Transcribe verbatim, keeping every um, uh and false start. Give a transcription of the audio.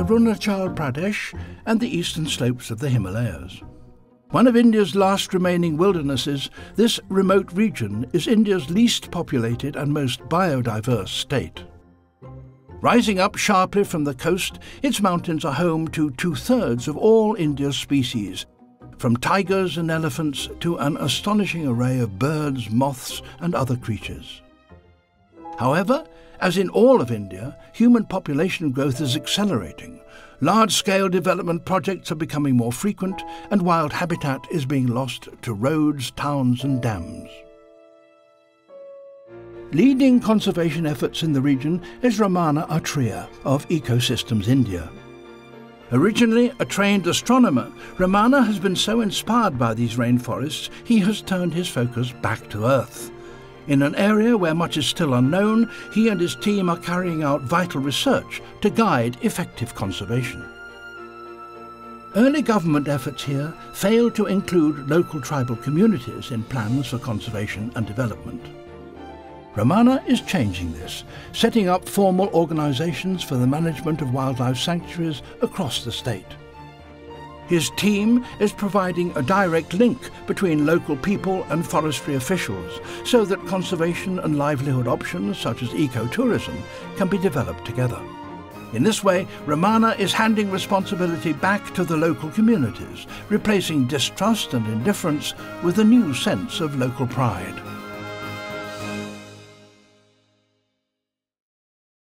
Arunachal Pradesh and the eastern slopes of the Himalayas. One of India's last remaining wildernesses, this remote region is India's least populated and most biodiverse state. Rising up sharply from the coast, its mountains are home to two-thirds of all India's species, from tigers and elephants to an astonishing array of birds, moths and other creatures. However, as in all of India, human population growth is accelerating. Large-scale development projects are becoming more frequent, and wild habitat is being lost to roads, towns and dams. Leading conservation efforts in the region is Ramana Athreya of Ecosystems India. Originally a trained astronomer, Ramana has been so inspired by these rainforests, he has turned his focus back to Earth. In an area where much is still unknown, he and his team are carrying out vital research to guide effective conservation. Early government efforts here failed to include local tribal communities in plans for conservation and development. Ramana is changing this, setting up formal organisations for the management of wildlife sanctuaries across the state. His team is providing a direct link between local people and forestry officials so that conservation and livelihood options such as ecotourism can be developed together. In this way, Ramana is handing responsibility back to the local communities, replacing distrust and indifference with a new sense of local pride.